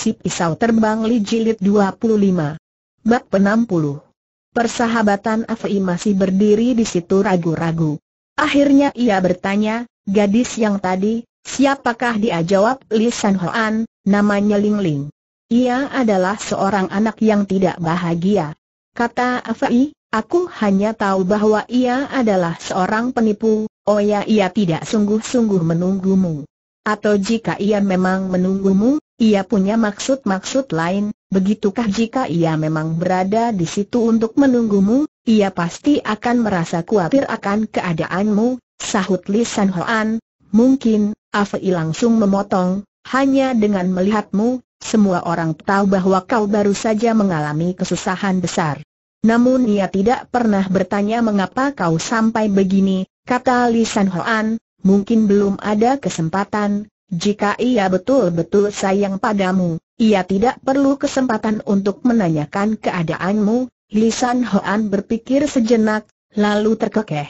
Si Pisau Terbang Li Jilid 25 Bab 60 Persahabatan Afi masih berdiri di situ ragu-ragu. Akhirnya ia bertanya, gadis yang tadi, siapakah dia? Jawab Li San Hoan, namanya Ling Ling. Ia adalah seorang anak yang tidak bahagia. Kata Afi, aku hanya tahu bahwa ia adalah seorang penipu. Oh ya, ia tidak sungguh-sungguh menunggumu. Atau jika ia memang menunggumu, ia punya maksud-maksud lain. Begitukah? Jika ia memang berada di situ untuk menunggumu, ia pasti akan merasa khawatir akan keadaanmu, sahut Li San Hoan. Mungkin, Afi langsung memotong, hanya dengan melihatmu, semua orang tahu bahwa kau baru saja mengalami kesusahan besar. Namun ia tidak pernah bertanya mengapa kau sampai begini, kata Li San Hoan. Mungkin belum ada kesempatan. Jika ia betul-betul sayang padamu, ia tidak perlu kesempatan untuk menanyakan keadaanmu. Li San Hoan berpikir sejenak, lalu terkekeh.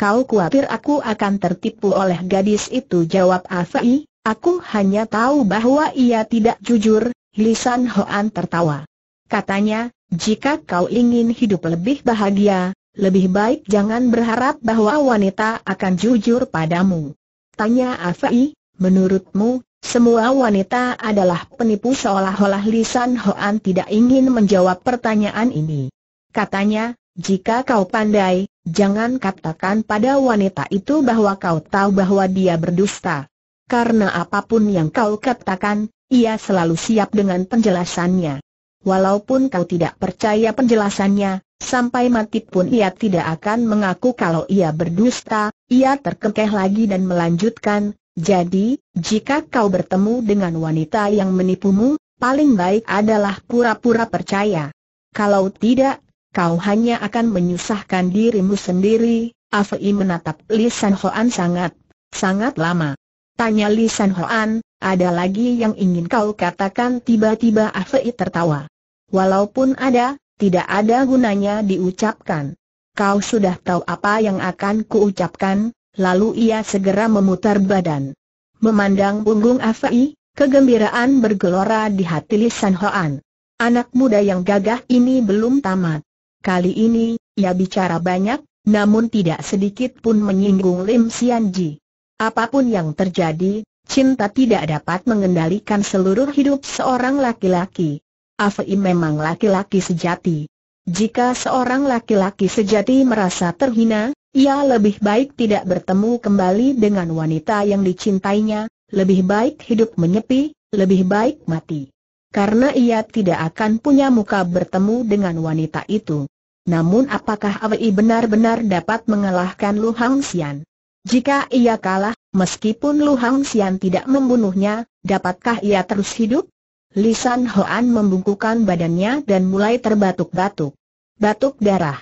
Kau khawatir aku akan tertipu oleh gadis itu? Jawab Afi, aku hanya tahu bahwa ia tidak jujur. Li San Hoan tertawa. Katanya, jika kau ingin hidup lebih bahagia, lebih baik jangan berharap bahwa wanita akan jujur padamu. Tanya Afi, menurutmu, semua wanita adalah penipu? Seolah-olah Li San Hoan tidak ingin menjawab pertanyaan ini. Katanya, jika kau pandai, jangan katakan pada wanita itu bahwa kau tahu bahwa dia berdusta. Karena apapun yang kau katakan, ia selalu siap dengan penjelasannya. Walaupun kau tidak percaya penjelasannya, sampai mati pun ia tidak akan mengaku kalau ia berdusta. Ia terkekeh lagi dan melanjutkan, jadi, jika kau bertemu dengan wanita yang menipumu, paling baik adalah pura-pura percaya. Kalau tidak, kau hanya akan menyusahkan dirimu sendiri. Afi menatap Li San Hoan sangat lama. Tanya Li San Hoan, ada lagi yang ingin kau katakan? Tiba-tiba Afi tertawa. Walaupun ada, tidak ada gunanya diucapkan. Kau sudah tahu apa yang akan kuucapkan. Lalu ia segera memutar badan. Memandang punggung Afi, kegembiraan bergelora di hati Li San Hoan. Anak muda yang gagah ini belum tamat. Kali ini, ia bicara banyak, namun tidak sedikit pun menyinggung Lim Sian Ji. Apapun yang terjadi, cinta tidak dapat mengendalikan seluruh hidup seorang laki-laki. Afi memang laki-laki sejati. Jika seorang laki-laki sejati merasa terhina, ia lebih baik tidak bertemu kembali dengan wanita yang dicintainya, lebih baik hidup menyepi, lebih baik mati. Karena ia tidak akan punya muka bertemu dengan wanita itu. Namun apakah Awi benar-benar dapat mengalahkan Lu Hang Sian? Jika ia kalah, meskipun Lu Hang Sian tidak membunuhnya, dapatkah ia terus hidup? Li San Hoan membungkukkan badannya dan mulai terbatuk-batuk. Batuk darah.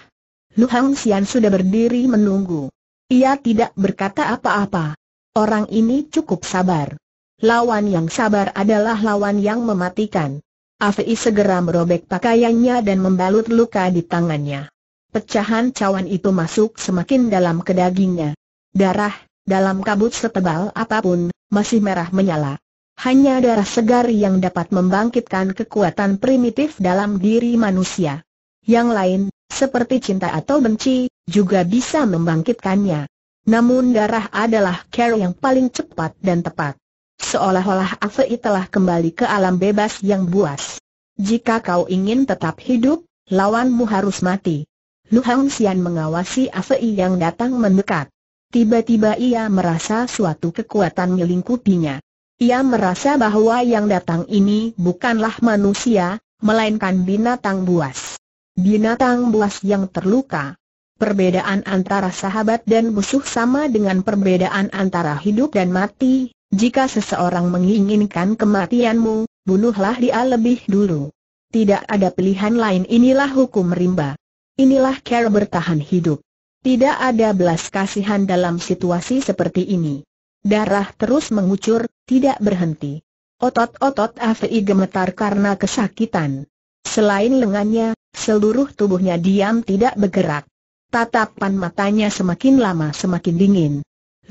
Lu Hang Sian sudah berdiri menunggu. Ia tidak berkata apa-apa. Orang ini cukup sabar. Lawan yang sabar adalah lawan yang mematikan. Afi segera merobek pakaiannya dan membalut luka di tangannya. Pecahan cawan itu masuk semakin dalam ke dagingnya. Darah, dalam kabut setebal apapun, masih merah menyala. Hanya darah segar yang dapat membangkitkan kekuatan primitif dalam diri manusia. Yang lain, seperti cinta atau benci, juga bisa membangkitkannya. Namun darah adalah cara yang paling cepat dan tepat. Seolah-olah Afi telah kembali ke alam bebas yang buas. Jika kau ingin tetap hidup, lawanmu harus mati. Lu Hang Sian mengawasi Afi yang datang mendekat. Tiba-tiba ia merasa suatu kekuatan melingkupinya. Ia merasa bahwa yang datang ini bukanlah manusia, melainkan binatang buas. Binatang buas yang terluka. Perbedaan antara sahabat dan musuh sama dengan perbedaan antara hidup dan mati. Jika seseorang menginginkan kematianmu, bunuhlah dia lebih dulu. Tidak ada pilihan lain. Inilah hukum rimba. Inilah cara bertahan hidup. Tidak ada belas kasihan dalam situasi seperti ini. Darah terus mengucur, tidak berhenti. Otot-otot Afi gemetar karena kesakitan. Selain lengannya, seluruh tubuhnya diam tidak bergerak. Tatapan matanya semakin lama semakin dingin.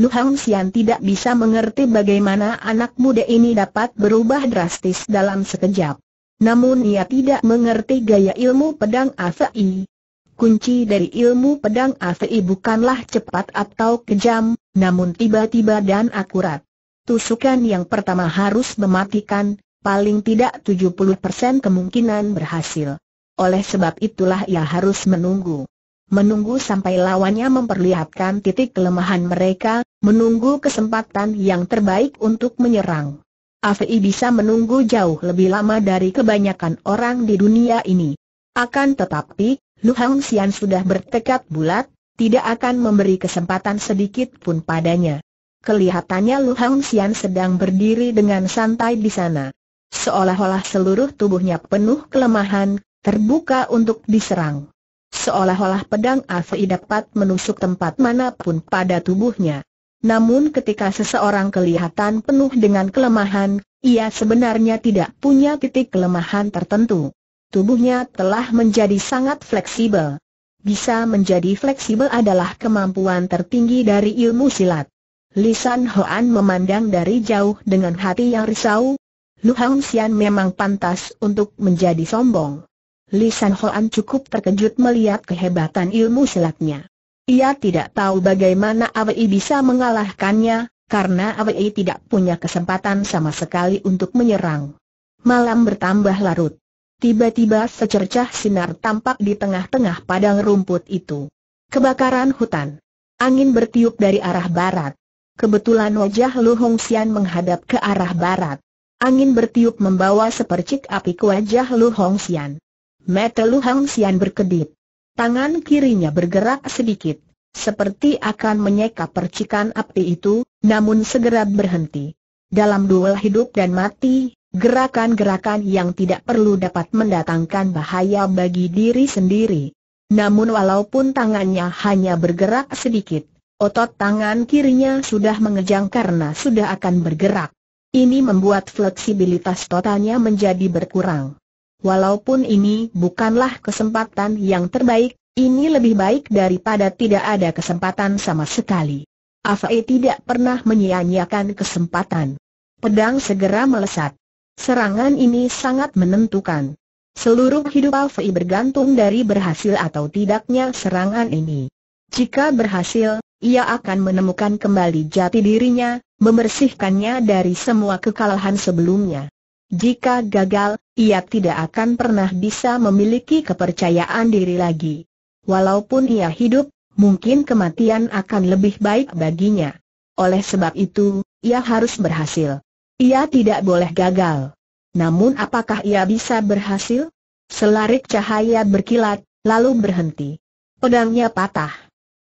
Lu Hongxian tidak bisa mengerti bagaimana anak muda ini dapat berubah drastis dalam sekejap. Namun ia tidak mengerti gaya ilmu pedang AVI. Kunci dari ilmu pedang AVI bukanlah cepat atau kejam, namun tiba-tiba dan akurat. Tusukan yang pertama harus mematikan, paling tidak 70% kemungkinan berhasil. Oleh sebab itulah ia harus menunggu. Menunggu sampai lawannya memperlihatkan titik kelemahan mereka, menunggu kesempatan yang terbaik untuk menyerang. AVI bisa menunggu jauh lebih lama dari kebanyakan orang di dunia ini. Akan tetapi, Lu Hongxian sudah bertekad bulat, tidak akan memberi kesempatan sedikit pun padanya. Kelihatannya Lu Hongxian sedang berdiri dengan santai di sana, seolah-olah seluruh tubuhnya penuh kelemahan, terbuka untuk diserang. Seolah-olah pedang AVI dapat menusuk tempat manapun pada tubuhnya. Namun ketika seseorang kelihatan penuh dengan kelemahan, ia sebenarnya tidak punya titik kelemahan tertentu. Tubuhnya telah menjadi sangat fleksibel. Bisa menjadi fleksibel adalah kemampuan tertinggi dari ilmu silat. Li San Hoan memandang dari jauh dengan hati yang risau. Lu Hongxian memang pantas untuk menjadi sombong. Li San Hoan cukup terkejut melihat kehebatan ilmu silatnya. Ia tidak tahu bagaimana AWI bisa mengalahkannya, karena AWI tidak punya kesempatan sama sekali untuk menyerang. Malam bertambah larut. Tiba-tiba secercah sinar tampak di tengah-tengah padang rumput itu. Kebakaran hutan. Angin bertiup dari arah barat. Kebetulan wajah Lu Hongxian menghadap ke arah barat. Angin bertiup membawa sepercik api ke wajah Lu Hongxian. Mata Lu Hongxian berkedip. Tangan kirinya bergerak sedikit, seperti akan menyeka percikan api itu, namun segera berhenti. Dalam duel hidup dan mati, gerakan-gerakan yang tidak perlu dapat mendatangkan bahaya bagi diri sendiri. Namun walaupun tangannya hanya bergerak sedikit, otot tangan kirinya sudah mengejang karena sudah akan bergerak. Ini membuat fleksibilitas totalnya menjadi berkurang. Walaupun ini bukanlah kesempatan yang terbaik, ini lebih baik daripada tidak ada kesempatan sama sekali. AVI tidak pernah menyia-nyiakan kesempatan. Pedang segera melesat. Serangan ini sangat menentukan. Seluruh hidup AVI bergantung dari berhasil atau tidaknya serangan ini. Jika berhasil, ia akan menemukan kembali jati dirinya, membersihkannya dari semua kekalahan sebelumnya. Jika gagal, ia tidak akan pernah bisa memiliki kepercayaan diri lagi. Walaupun ia hidup, mungkin kematian akan lebih baik baginya. Oleh sebab itu, ia harus berhasil. Ia tidak boleh gagal. Namun apakah ia bisa berhasil? Selarik cahaya berkilat, lalu berhenti. Pedangnya patah.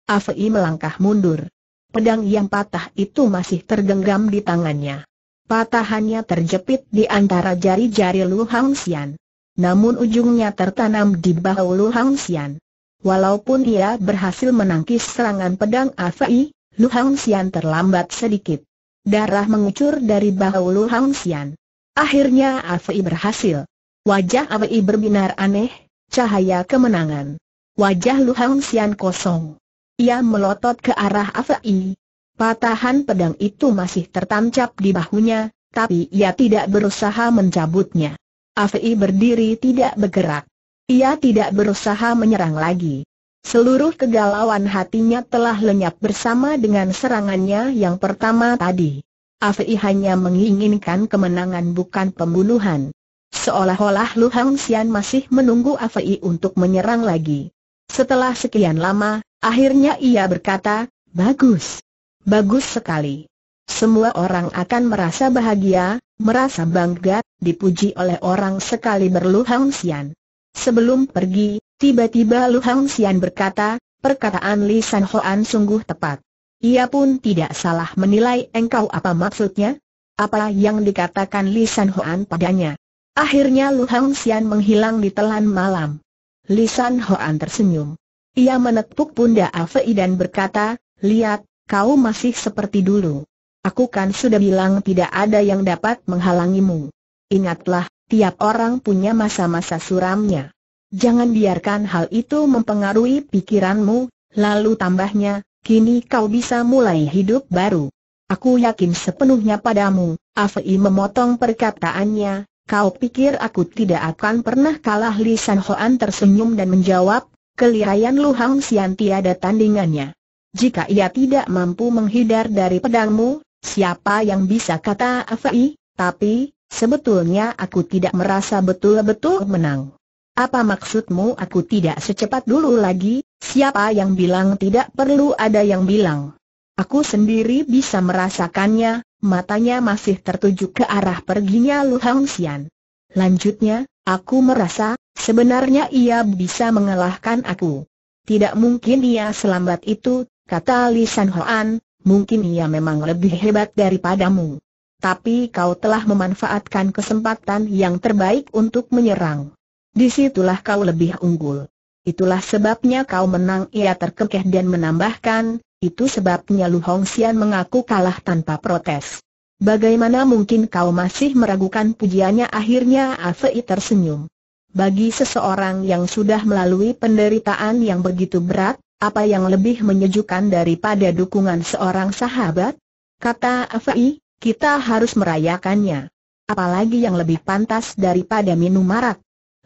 AVI melangkah mundur. Pedang yang patah itu masih tergenggam di tangannya. Patahannya terjepit di antara jari-jari Lu Hongxian. Namun ujungnya tertanam di bahu Lu Hongxian. Walaupun ia berhasil menangkis serangan pedang AVI, Lu Hongxian terlambat sedikit. Darah mengucur dari bahu Lu Hongxian. Akhirnya AVI berhasil. Wajah AVI berbinar aneh, cahaya kemenangan. Wajah Lu Hongxian kosong. Ia melotot ke arah AVI. Patahan pedang itu masih tertancap di bahunya, tapi ia tidak berusaha mencabutnya. AVI berdiri tidak bergerak. Ia tidak berusaha menyerang lagi. Seluruh kegalauan hatinya telah lenyap bersama dengan serangannya yang pertama tadi. AVI hanya menginginkan kemenangan bukan pembunuhan. Seolah-olah Lu Hongxian masih menunggu AVI untuk menyerang lagi. Setelah sekian lama, akhirnya ia berkata, "Bagus. Bagus sekali. Semua orang akan merasa bahagia, merasa bangga, dipuji oleh orang sekaliber Lu Hongxian." Sebelum pergi, tiba-tiba Lu Hongxian berkata, "Perkataan Li San Hoan sungguh tepat. Ia pun tidak salah menilai engkau apa maksudnya? Apa yang dikatakan Li San Hoan padanya?" Akhirnya Lu Hongxian menghilang di telan malam. Li San Hoan tersenyum. Ia menepuk pundak AVI dan berkata, "Lihat. Kau masih seperti dulu. Aku kan sudah bilang tidak ada yang dapat menghalangimu. Ingatlah, tiap orang punya masa-masa suramnya. Jangan biarkan hal itu mempengaruhi pikiranmu." Lalu tambahnya, kini kau bisa mulai hidup baru. Aku yakin sepenuhnya padamu." Afei memotong perkataannya, "Kau pikir aku tidak akan pernah kalah?" Li San Hoan tersenyum dan menjawab, "Keliraian Lu Hang Sian tiada tandingannya. Jika ia tidak mampu menghindar dari pedangmu, siapa yang bisa?" kata Afei, "Tapi, sebetulnya aku tidak merasa betul-betul menang." "Apa maksudmu aku tidak secepat dulu lagi? Siapa yang bilang tidak perlu ada yang bilang? Aku sendiri bisa merasakannya." Matanya masih tertuju ke arah perginya Lu Hang Sian. Lanjutnya, "Aku merasa, sebenarnya ia bisa mengalahkan aku." "Tidak mungkin ia selambat itu," kata Li San Hoan, "mungkin ia memang lebih hebat daripadamu. Tapi kau telah memanfaatkan kesempatan yang terbaik untuk menyerang. Disitulah kau lebih unggul. Itulah sebabnya kau menang." Ia terkekeh dan menambahkan, "Itu sebabnya Lu Hang Sian mengaku kalah tanpa protes." "Bagaimana mungkin kau masih meragukan pujiannya?" akhirnya Afei tersenyum. "Bagi seseorang yang sudah melalui penderitaan yang begitu berat, apa yang lebih menyejukkan daripada dukungan seorang sahabat?" Kata Afei, "Kita harus merayakannya. Apalagi yang lebih pantas daripada minum arak."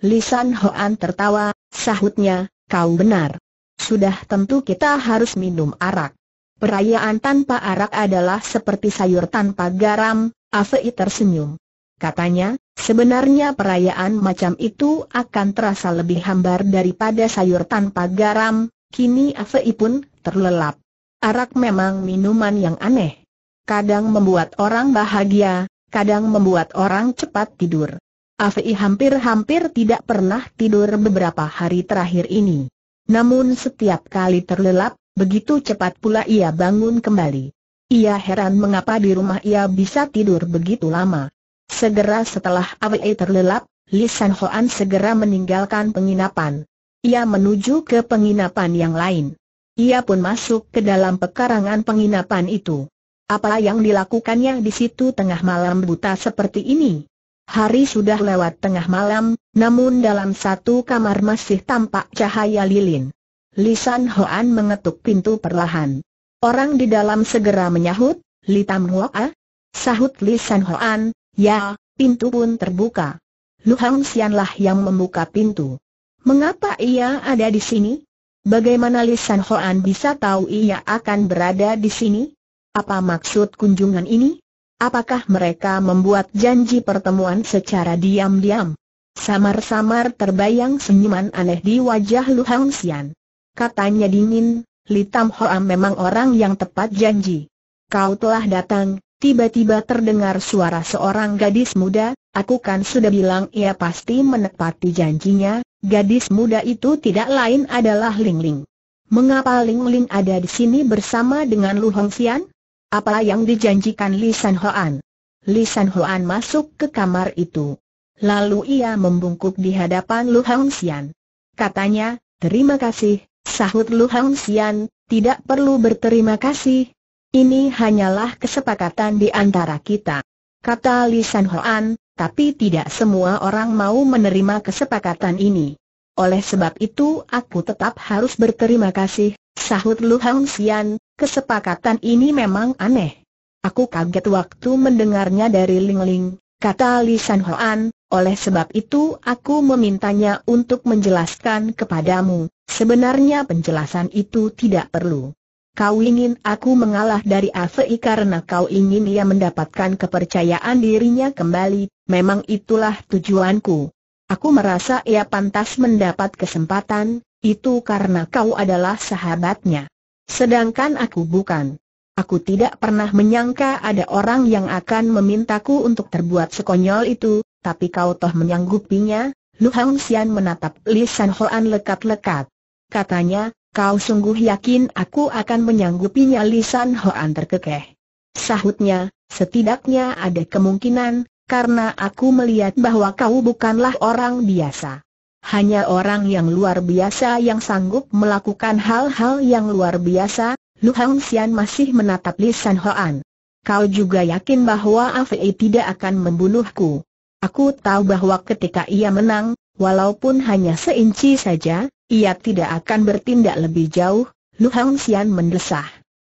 Li San Hoan tertawa, sahutnya, "Kau benar. Sudah tentu kita harus minum arak. Perayaan tanpa arak adalah seperti sayur tanpa garam." Afei tersenyum. Katanya, "Sebenarnya perayaan macam itu akan terasa lebih hambar daripada sayur tanpa garam." Kini Afei pun terlelap. Arak memang minuman yang aneh. Kadang membuat orang bahagia, kadang membuat orang cepat tidur. Afei hampir-hampir tidak pernah tidur beberapa hari terakhir ini. Namun setiap kali terlelap, begitu cepat pula ia bangun kembali. Ia heran mengapa di rumah ia bisa tidur begitu lama. Segera setelah Afei terlelap, Li San Hoan segera meninggalkan penginapan. Ia menuju ke penginapan yang lain. Ia pun masuk ke dalam pekarangan penginapan itu. Apa yang dilakukannya di situ tengah malam buta seperti ini? Hari sudah lewat tengah malam, namun dalam satu kamar masih tampak cahaya lilin. Li San Hoan mengetuk pintu perlahan. Orang di dalam segera menyahut, "Li Tam Hoa?" Sahut Li San Hoan, "Ya." Pintu pun terbuka. Lu Hang Sianlah yang membuka pintu. "Mengapa ia ada di sini? Bagaimana Li San Hoan bisa tahu ia akan berada di sini? Apa maksud kunjungan ini? Apakah mereka membuat janji pertemuan secara diam-diam?" Samar-samar terbayang senyuman aneh di wajah Lu Hang Sian. Katanya dingin, "Li Tam Hoa memang orang yang tepat janji. Kau telah datang." Tiba-tiba terdengar suara seorang gadis muda, "Aku kan sudah bilang ia pasti menepati janjinya." Gadis muda itu tidak lain adalah Ling Ling. "Mengapa Ling Ling ada di sini bersama dengan Lu Hang Sian? Apa yang dijanjikan Li San Hoan?" Li San Hoan masuk ke kamar itu. Lalu ia membungkuk di hadapan Lu Hang Sian. Katanya, "Terima kasih," sahut Lu Hang Sian, "Tidak perlu berterima kasih. Ini hanyalah kesepakatan di antara kita." Kata Li San Hoan, "Tapi tidak semua orang mau menerima kesepakatan ini. Oleh sebab itu aku tetap harus berterima kasih," sahut Lu Hang Sian. "Kesepakatan ini memang aneh. Aku kaget waktu mendengarnya dari Ling Ling," kata Li San Hoan. "Oleh sebab itu aku memintanya untuk menjelaskan kepadamu. Sebenarnya penjelasan itu tidak perlu. Kau ingin aku mengalah dari Afei karena kau ingin ia mendapatkan kepercayaan dirinya kembali. Memang itulah tujuanku. Aku merasa ia pantas mendapat kesempatan. Itu karena kau adalah sahabatnya. Sedangkan aku bukan. Aku tidak pernah menyangka ada orang yang akan memintaku untuk terbuat sekonyol itu, tapi kau toh menyanggupinya." Lu Hang Sian menatap Li San Hoan lekat-lekat. Katanya, "Kau sungguh yakin aku akan menyanggupinya?" Li San Hoan terkekeh. Sahutnya, "Setidaknya ada kemungkinan, karena aku melihat bahwa kau bukanlah orang biasa. Hanya orang yang luar biasa yang sanggup melakukan hal-hal yang luar biasa." Lu Hang Sian masih menatap Li San Hoan. "Kau juga yakin bahwa Afei tidak akan membunuhku? Aku tahu bahwa ketika ia menang, walaupun hanya seinci saja, ia tidak akan bertindak lebih jauh." Lu Hongxian mendesah.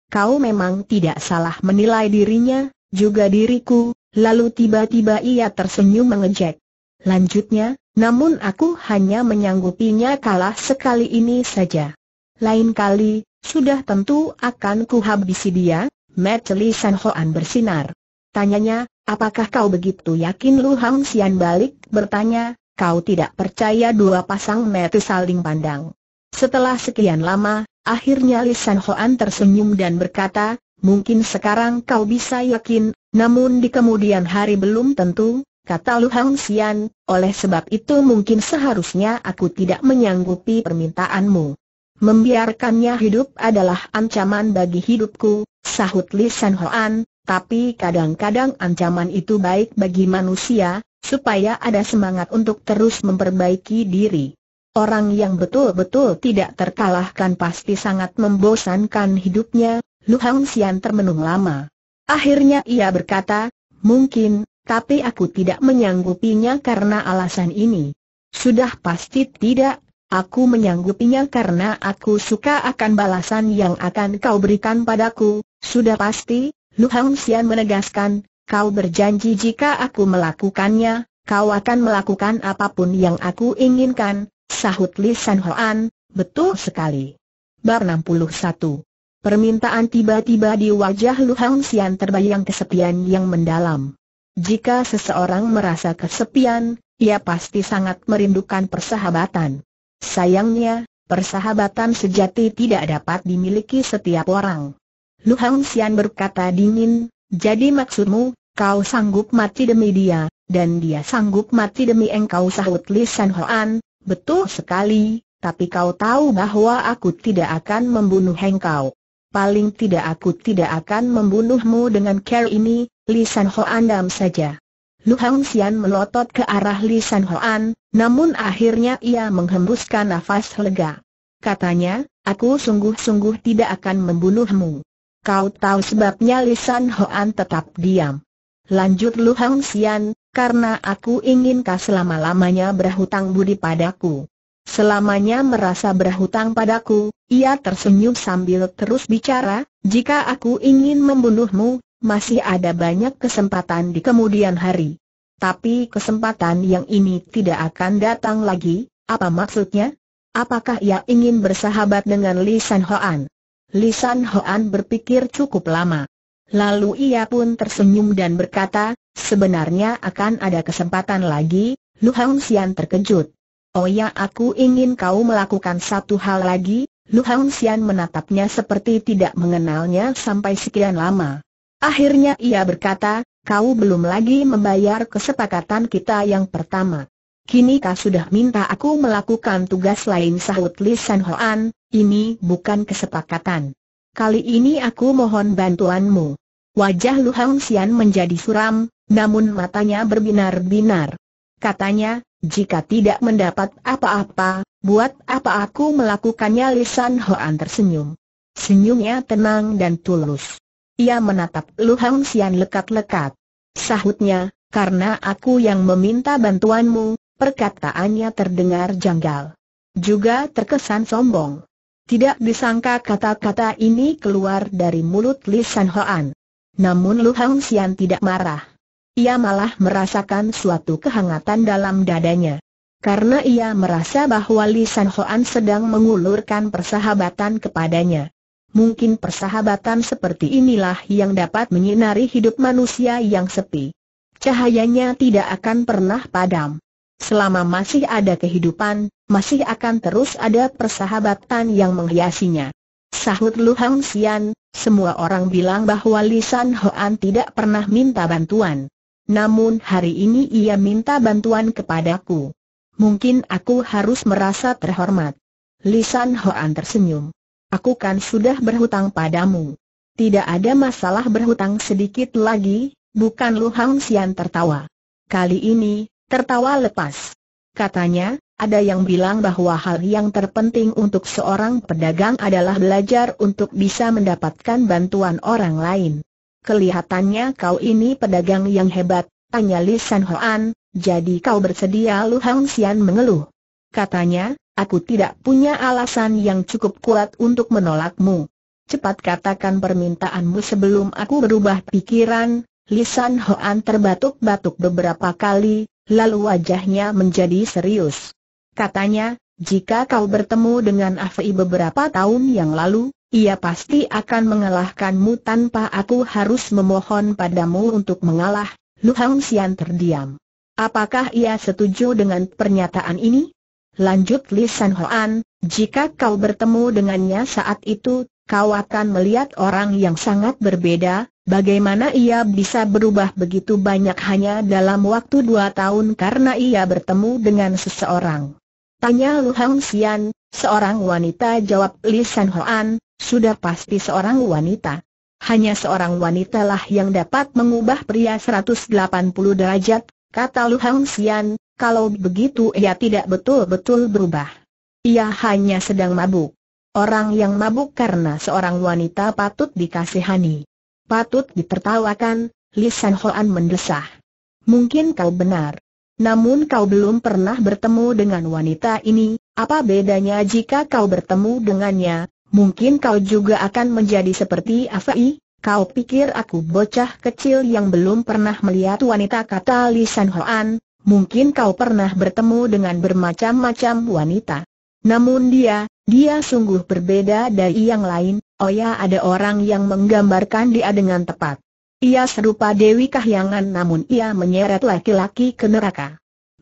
Kau memang tidak salah menilai dirinya, juga diriku. Lalu tiba-tiba ia tersenyum mengejek. Lanjutnya, namun aku hanya menyanggupinya kalah sekali ini saja. Lain kali, sudah tentu akan kuhabisi dia. Mata Li San Hoan bersinar. Tanyanya, apakah kau begitu yakin? Lu Hongxian balik bertanya, kau tidak percaya? Dua pasang mata saling pandang. Setelah sekian lama, akhirnya Li San Hoan tersenyum dan berkata, mungkin sekarang kau bisa yakin, namun di kemudian hari belum tentu, kata Lu Hongxian. Oleh sebab itu mungkin seharusnya aku tidak menyanggupi permintaanmu. Membiarkannya hidup adalah ancaman bagi hidupku, sahut Li San Hoan, tapi kadang-kadang ancaman itu baik bagi manusia, supaya ada semangat untuk terus memperbaiki diri. Orang yang betul-betul tidak terkalahkan pasti sangat membosankan hidupnya. Lu Hongxian termenung lama. Akhirnya ia berkata, mungkin, tapi aku tidak menyanggupinya karena alasan ini. Sudah pasti tidak. Aku menyanggupinya karena aku suka akan balasan yang akan kau berikan padaku. Sudah pasti, Lu Hongxian menegaskan, kau berjanji jika aku melakukannya, kau akan melakukan apapun yang aku inginkan, sahut Li San Hoan. Betul sekali. Bab 61. Permintaan. Tiba-tiba di wajah Lu Hongxian terbayang kesepian yang mendalam. Jika seseorang merasa kesepian, ia pasti sangat merindukan persahabatan. Sayangnya, persahabatan sejati tidak dapat dimiliki setiap orang. Lu Hongxian berkata dingin, jadi maksudmu, kau sanggup mati demi dia, dan dia sanggup mati demi engkau, sahut Li San Hoan. Betul sekali, tapi kau tahu bahwa aku tidak akan membunuh engkau. Paling tidak aku tidak akan membunuhmu dengan cara ini, Li San Hoan diam saja. Lu Hongxian melotot ke arah Li San Hoan, namun akhirnya ia menghembuskan nafas lega. Katanya, aku sungguh-sungguh tidak akan membunuhmu. Kau tahu sebabnya? Li San Hoan tetap diam. Lanjut Lu Hongxian, karena aku ingin kau selama-lamanya berhutang budi padaku. Selamanya merasa berhutang padaku, ia tersenyum sambil terus bicara, jika aku ingin membunuhmu, masih ada banyak kesempatan di kemudian hari. Tapi kesempatan yang ini tidak akan datang lagi. Apa maksudnya? Apakah ia ingin bersahabat dengan Li San Hoan? Li San Hoan berpikir cukup lama. Lalu ia pun tersenyum dan berkata, sebenarnya akan ada kesempatan lagi. Lu Hongxian terkejut. Oh ya, aku ingin kau melakukan satu hal lagi. Lu Hongxian menatapnya seperti tidak mengenalnya sampai sekian lama. Akhirnya ia berkata, kau belum lagi membayar kesepakatan kita yang pertama. Kini kau sudah minta aku melakukan tugas lain, sahut Li San Hoan. Ini bukan kesepakatan. Kali ini aku mohon bantuanmu. Wajah Lu Hongxian menjadi suram, namun matanya berbinar-binar. Katanya, jika tidak mendapat apa-apa, buat apa aku melakukannya? Li San Hoan tersenyum. Senyumnya tenang dan tulus. Ia menatap Lu Hongxian lekat-lekat. Sahutnya, karena aku yang meminta bantuanmu. Perkataannya terdengar janggal, juga terkesan sombong. Tidak disangka kata-kata ini keluar dari mulut Li San Hoan. Namun Lu Hongxian tidak marah. Ia malah merasakan suatu kehangatan dalam dadanya, karena ia merasa bahwa Li San Hoan sedang mengulurkan persahabatan kepadanya. Mungkin persahabatan seperti inilah yang dapat menyinari hidup manusia yang sepi. Cahayanya tidak akan pernah padam. Selama masih ada kehidupan, masih akan terus ada persahabatan yang menghiasinya, sahut Lu Hongxian. Semua orang bilang bahwa Li San Hoan tidak pernah minta bantuan. Namun hari ini ia minta bantuan kepadaku. Mungkin aku harus merasa terhormat. Li San Hoan tersenyum. Aku kan sudah berhutang padamu. Tidak ada masalah berhutang sedikit lagi, bukan? Lu Hongxian tertawa. Kali ini, tertawa lepas. Katanya, ada yang bilang bahwa hal yang terpenting untuk seorang pedagang adalah belajar untuk bisa mendapatkan bantuan orang lain. Kelihatannya kau ini pedagang yang hebat, tanya Li San Hoan. Jadi kau bersedia? Lu Hongxian mengeluh. Katanya, Aku tidak punya alasan yang cukup kuat untuk menolakmu. Cepat katakan permintaanmu sebelum aku berubah pikiran." Lisan Hoan terbatuk-batuk beberapa kali, lalu wajahnya menjadi serius. Katanya, "Jika kau bertemu dengan Afei beberapa tahun yang lalu, ia pasti akan mengalahkanmu tanpa aku harus memohon padamu untuk mengalah." Lu Hang Xian terdiam. Apakah ia setuju dengan pernyataan ini? Lanjut Lisan Hoan, "Jika kau bertemu dengannya saat itu, kau akan melihat orang yang sangat berbeda. Bagaimana ia bisa berubah begitu banyak hanya dalam waktu 2 tahun karena ia bertemu dengan seseorang?" Tanya Lu Hang Xian. "Seorang wanita," jawab Lisan Hoan. "Sudah pasti seorang wanita. Hanya seorang wanita lah yang dapat mengubah pria 180 derajat," kata Lu Hang Xian. "Kalau begitu ia tidak betul-betul berubah. Ia hanya sedang mabuk. Orang yang mabuk karena seorang wanita patut dikasihani, patut ditertawakan." Lisan Hoan mendesah. "Mungkin kau benar. Namun kau belum pernah bertemu dengan wanita ini. Apa bedanya jika kau bertemu dengannya? Mungkin kau juga akan menjadi seperti Afei." "Kau pikir aku bocah kecil yang belum pernah melihat wanita?" kata Lisan Hoan. "Mungkin kau pernah bertemu dengan bermacam-macam wanita. Namun dia sungguh berbeda dari yang lain." "Oh ya, ada orang yang menggambarkan dia dengan tepat. Ia serupa Dewi Kahyangan namun ia menyeret laki-laki ke neraka."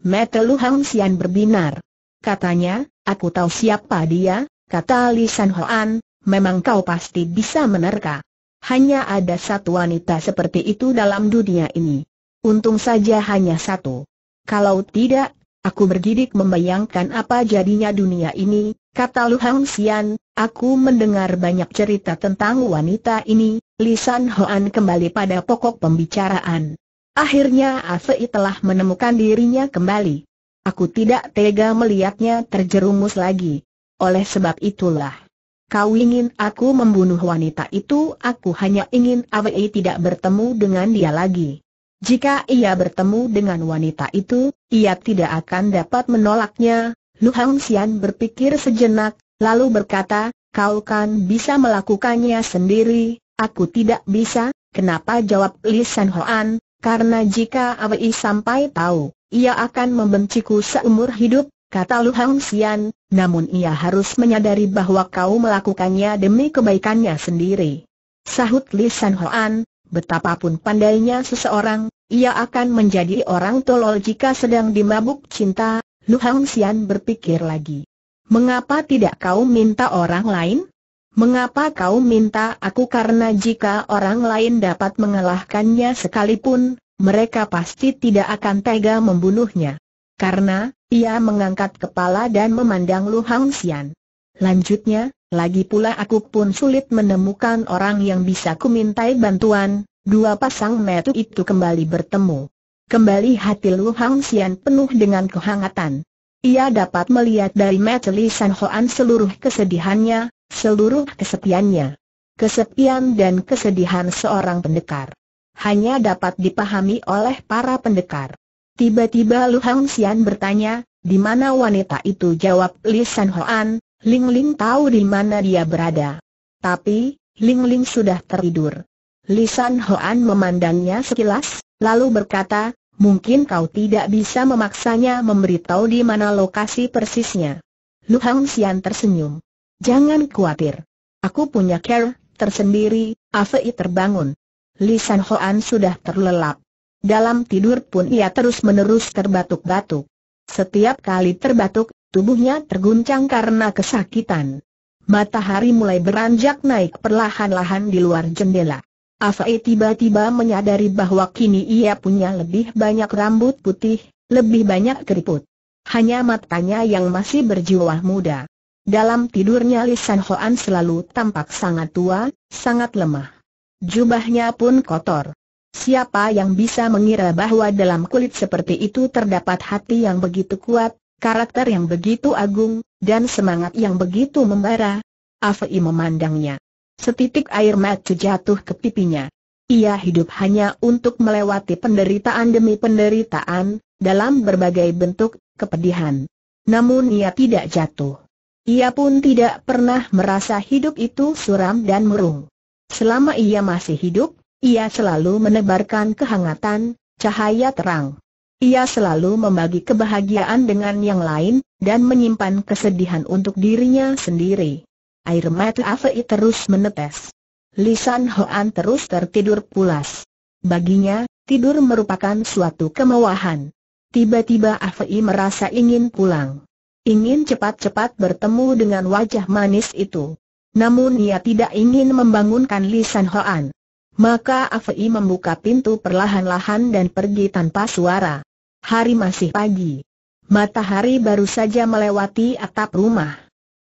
Mata Lu Hang Xian berbinar. Katanya, "Aku tahu siapa dia," kata Lisan Hoan. "Memang kau pasti bisa menerka. Hanya ada satu wanita seperti itu dalam dunia ini. Untung saja hanya satu. Kalau tidak, aku bergidik membayangkan apa jadinya dunia ini," kata Lu Hang Xian. "Aku mendengar banyak cerita tentang wanita ini." Lisan Hoan kembali pada pokok pembicaraan. "Akhirnya Afei telah menemukan dirinya kembali. Aku tidak tega melihatnya terjerumus lagi. Oleh sebab itulah, kau ingin aku membunuh wanita itu? Aku hanya ingin Afei tidak bertemu dengan dia lagi. Jika ia bertemu dengan wanita itu, ia tidak akan dapat menolaknya." Lu Hang Xian berpikir sejenak, lalu berkata, "Kau kan bisa melakukannya sendiri." "Aku tidak bisa." "Kenapa?" jawab Lisan Hoan. "Karena jika Afei sampai tahu, ia akan membenciku seumur hidup," kata Lu Hang Xian. "Namun ia harus menyadari bahwa kau melakukannya demi kebaikannya sendiri," sahut Lisan Hoan. "Betapapun pandainya seseorang, ia akan menjadi orang tolol jika sedang dimabuk cinta." Lu Hang Xian berpikir lagi. "Mengapa tidak kau minta orang lain? Mengapa kau minta aku? Karena jika orang lain dapat mengalahkannya sekalipun, mereka pasti tidak akan tega membunuhnya." "Karena..." Ia mengangkat kepala dan memandang Lu Hang Xian. Lanjutnya, "Lagi pula aku pun sulit menemukan orang yang bisa kumintai bantuan." Dua pasang mata itu kembali bertemu. Kembali hati Lu Hang Xian penuh dengan kehangatan. Ia dapat melihat dari mata Lisan Hoan seluruh kesedihannya, seluruh kesepiannya. Kesepian dan kesedihan seorang pendekar hanya dapat dipahami oleh para pendekar. Tiba-tiba Lu Hang Xian bertanya, "Di mana wanita itu?" Jawab Lisan Hoan, "Ling-Ling tahu di mana dia berada. Tapi, Ling-Ling sudah tertidur." Lisan Hoan memandangnya sekilas, lalu berkata, "Mungkin kau tidak bisa memaksanya memberitahu di mana lokasi persisnya." Lu Hang Xian tersenyum. "Jangan khawatir. Aku punya cara tersendiri." Afei terbangun. Lisan Hoan sudah terlelap. Dalam tidur pun ia terus-menerus terbatuk-batuk. Setiap kali terbatuk, tubuhnya terguncang karena kesakitan. Matahari mulai beranjak naik perlahan-lahan di luar jendela. Afei tiba-tiba menyadari bahwa kini ia punya lebih banyak rambut putih, lebih banyak keriput. Hanya matanya yang masih berjiwa muda. Dalam tidurnya Lisan Hoan selalu tampak sangat tua, sangat lemah. Jubahnya pun kotor. Siapa yang bisa mengira bahwa dalam kulit seperti itu terdapat hati yang begitu kuat, karakter yang begitu agung, dan semangat yang begitu membara. Afei memandangnya. Setitik air mata jatuh ke pipinya. Ia hidup hanya untuk melewati penderitaan demi penderitaan, dalam berbagai bentuk kepedihan. namun ia tidak jatuh. Ia pun tidak pernah merasa hidup itu suram dan murung. Selama ia masih hidup, ia selalu menebarkan kehangatan, cahaya terang. Ia selalu membagi kebahagiaan dengan yang lain, dan menyimpan kesedihan untuk dirinya sendiri. Air mata Afei terus menetes. Lisan Hoan terus tertidur pulas. Baginya, tidur merupakan suatu kemewahan. Tiba-tiba Afei merasa ingin pulang. Ingin cepat-cepat bertemu dengan wajah manis itu. Namun ia tidak ingin membangunkan lisan Hoan. Maka Afei membuka pintu perlahan-lahan dan pergi tanpa suara. Hari masih pagi. Matahari baru saja melewati atap rumah.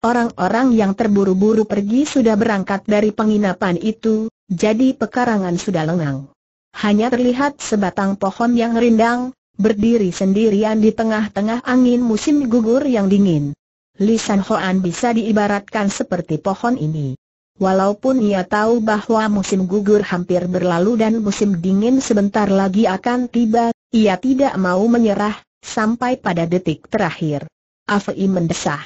Orang-orang yang terburu-buru pergi sudah berangkat dari penginapan itu, jadi pekarangan sudah lengang. Hanya terlihat sebatang pohon yang rindang, berdiri sendirian di tengah-tengah angin musim gugur yang dingin. Lisan Hoan bisa diibaratkan seperti pohon ini. Walaupun ia tahu bahwa musim gugur hampir berlalu dan musim dingin sebentar lagi akan tiba, ia tidak mau menyerah, sampai pada detik terakhir. Afei mendesah.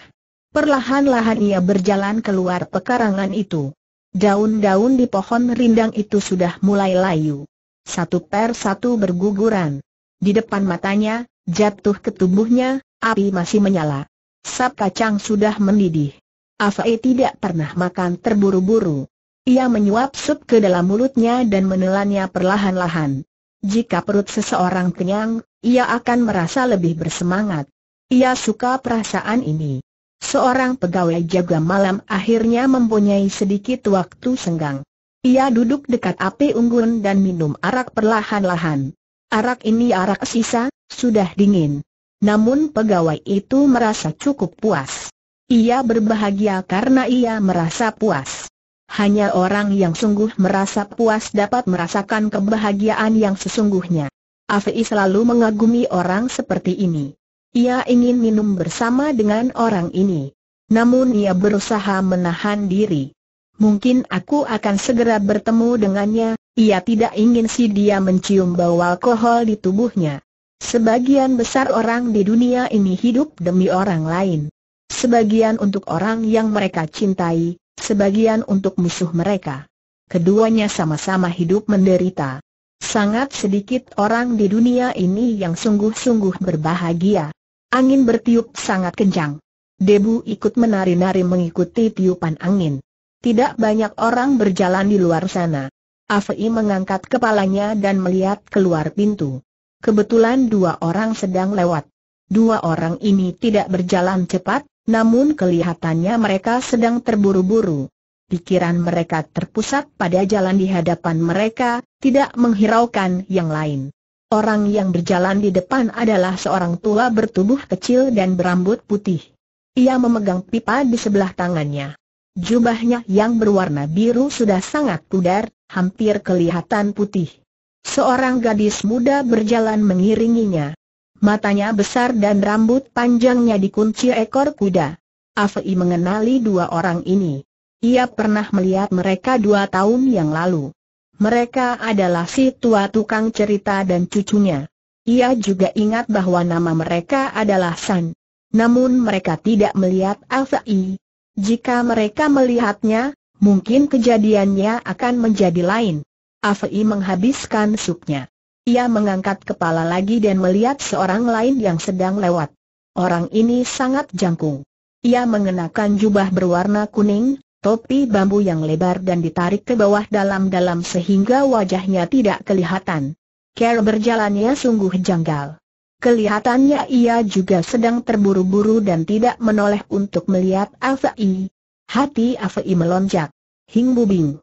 Perlahan-lahan ia berjalan keluar pekarangan itu. Daun-daun di pohon rindang itu sudah mulai layu. Satu per satu berguguran. Di depan matanya, jatuh ke tubuhnya, api masih menyala. Sap kacang sudah mendidih. Afei tidak pernah makan terburu-buru. Ia menyuap sup ke dalam mulutnya dan menelannya perlahan-lahan. Jika perut seseorang kenyang, ia akan merasa lebih bersemangat. Ia suka perasaan ini. Seorang pegawai jaga malam akhirnya mempunyai sedikit waktu senggang. Ia duduk dekat api unggun dan minum arak perlahan-lahan. Arak ini arak sisa, sudah dingin. Namun pegawai itu merasa cukup puas. Ia berbahagia karena ia merasa puas. Hanya orang yang sungguh merasa puas dapat merasakan kebahagiaan yang sesungguhnya. Afei selalu mengagumi orang seperti ini. Ia ingin minum bersama dengan orang ini. Namun ia berusaha menahan diri. Mungkin aku akan segera bertemu dengannya. Ia tidak ingin si dia mencium bau alkohol di tubuhnya. Sebagian besar orang di dunia ini hidup demi orang lain. Sebagian untuk orang yang mereka cintai, sebagian untuk musuh mereka. Keduanya sama-sama hidup menderita. Sangat sedikit orang di dunia ini yang sungguh-sungguh berbahagia. Angin bertiup sangat kencang. Debu ikut menari-nari mengikuti tiupan angin. Tidak banyak orang berjalan di luar sana. Afei mengangkat kepalanya dan melihat keluar pintu. Kebetulan dua orang sedang lewat. Dua orang ini tidak berjalan cepat, namun kelihatannya mereka sedang terburu-buru. Pikiran mereka terpusat pada jalan di hadapan mereka, tidak menghiraukan yang lain. Orang yang berjalan di depan adalah seorang tua bertubuh kecil dan berambut putih. Ia memegang pipa di sebelah tangannya. Jubahnya yang berwarna biru sudah sangat pudar, hampir kelihatan putih. Seorang gadis muda berjalan mengiringinya. Matanya besar dan rambut panjangnya dikunci ekor kuda. Afei mengenali dua orang ini. Ia pernah melihat mereka 2 tahun yang lalu. Mereka adalah si tua tukang cerita dan cucunya. Ia juga ingat bahwa nama mereka adalah San. Namun mereka tidak melihat Afei. Jika mereka melihatnya, mungkin kejadiannya akan menjadi lain. Afei menghabiskan supnya. Ia mengangkat kepala lagi dan melihat seorang lain yang sedang lewat. Orang ini sangat jangkung. Ia mengenakan jubah berwarna kuning, topi bambu yang lebar dan ditarik ke bawah dalam-dalam sehingga wajahnya tidak kelihatan. Cara berjalannya sungguh janggal. Kelihatannya ia juga sedang terburu-buru dan tidak menoleh untuk melihat Afei. Hati Afei melonjak. Hing Bubing.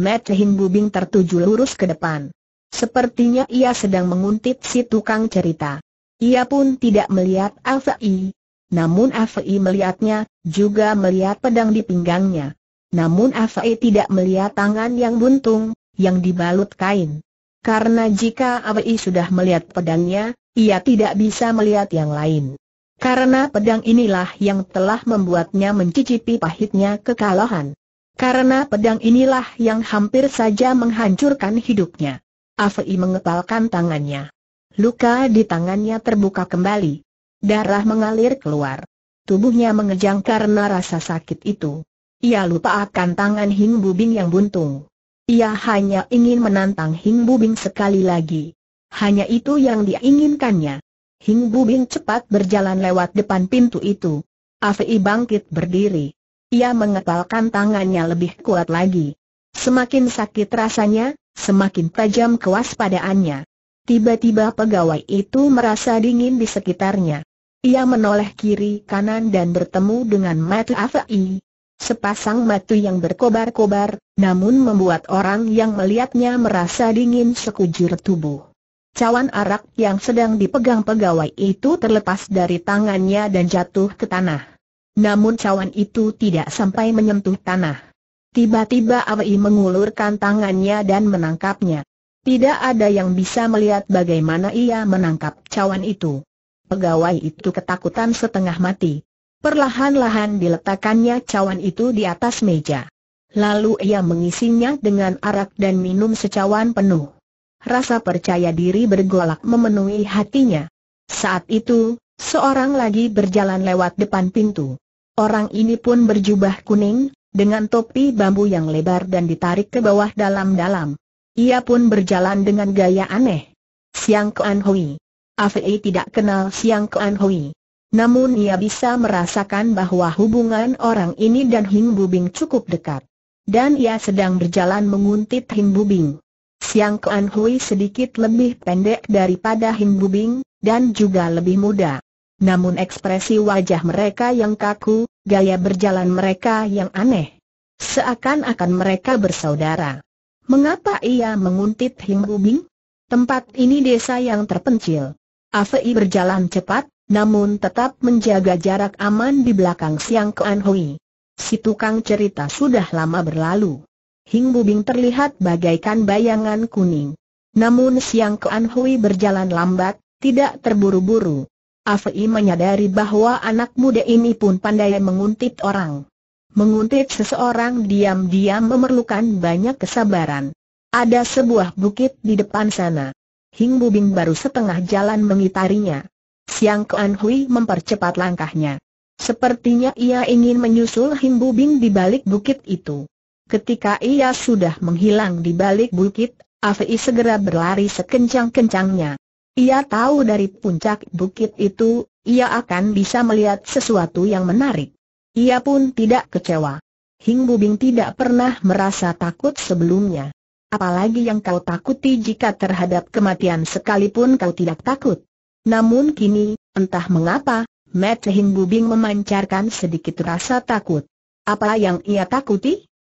Mata Hing Bubing tertuju lurus ke depan. Sepertinya ia sedang menguntit si tukang cerita. Ia pun tidak melihat Afei. Namun Afei melihatnya, juga melihat pedang di pinggangnya. Namun Afei tidak melihat tangan yang buntung, yang dibalut kain. Karena jika Afei sudah melihat pedangnya, ia tidak bisa melihat yang lain. Karena pedang inilah yang telah membuatnya mencicipi pahitnya kekalahan. Karena pedang inilah yang hampir saja menghancurkan hidupnya. Afei mengepalkan tangannya. Luka di tangannya terbuka kembali. Darah mengalir keluar. Tubuhnya mengejang karena rasa sakit itu. Ia lupa akan tangan Hing Bubing yang buntung. Ia hanya ingin menantang Hing Bubing sekali lagi. Hanya itu yang diinginkannya. Hing Bubing cepat berjalan lewat depan pintu itu. Afei bangkit berdiri. Ia mengepalkan tangannya lebih kuat lagi. Semakin sakit rasanya, semakin tajam kewaspadaannya. Tiba-tiba pegawai itu merasa dingin di sekitarnya. Ia menoleh kiri kanan dan bertemu dengan mata Afei. Sepasang mata yang berkobar-kobar, namun membuat orang yang melihatnya merasa dingin sekujur tubuh. Cawan arak yang sedang dipegang pegawai itu terlepas dari tangannya dan jatuh ke tanah. Namun cawan itu tidak sampai menyentuh tanah. Tiba-tiba Afei mengulurkan tangannya dan menangkapnya. Tidak ada yang bisa melihat bagaimana ia menangkap cawan itu. Pegawai itu ketakutan setengah mati. Perlahan-lahan diletakkannya cawan itu di atas meja. Lalu ia mengisinya dengan arak dan minum secawan penuh. Rasa percaya diri bergolak memenuhi hatinya. Saat itu, seorang lagi berjalan lewat depan pintu. Orang ini pun berjubah kuning, dengan topi bambu yang lebar dan ditarik ke bawah dalam-dalam. Ia pun berjalan dengan gaya aneh. Siang Kuan Hui. Afei tidak kenal Siang Kuan Hui. Namun ia bisa merasakan bahwa hubungan orang ini dan Hing Bubing cukup dekat. Dan ia sedang berjalan menguntit Hing Bubing. Siang Kuan Hui sedikit lebih pendek daripada Hing Bubing, dan juga lebih muda. Namun ekspresi wajah mereka yang kaku, gaya berjalan mereka yang aneh. Seakan-akan mereka bersaudara. Mengapa ia menguntit Hing Bubing? Tempat ini desa yang terpencil. Afei berjalan cepat, namun tetap menjaga jarak aman di belakang Siang Kuan Hui. Si tukang cerita sudah lama berlalu. Hing Bubing terlihat bagaikan bayangan kuning. Namun Siang Kuan Hui berjalan lambat, tidak terburu-buru. Afei menyadari bahwa anak muda ini pun pandai menguntit orang. Menguntit seseorang diam-diam memerlukan banyak kesabaran. Ada sebuah bukit di depan sana. Hing Bubing baru setengah jalan mengitarinya. Siang Kuan Hui mempercepat langkahnya. Sepertinya ia ingin menyusul Hing Bubing di balik bukit itu. Ketika ia sudah menghilang di balik bukit, Afei segera berlari sekencang-kencangnya. Ia tahu dari puncak bukit itu, ia akan bisa melihat sesuatu yang menarik. Ia pun tidak kecewa. Hing Bubing tidak pernah merasa takut sebelumnya. Apalagi yang kau takuti jika terhadap kematian sekalipun kau tidak takut. Namun kini, entah mengapa, mata Hing Bubing memancarkan sedikit rasa takut. Apa yang ia takuti?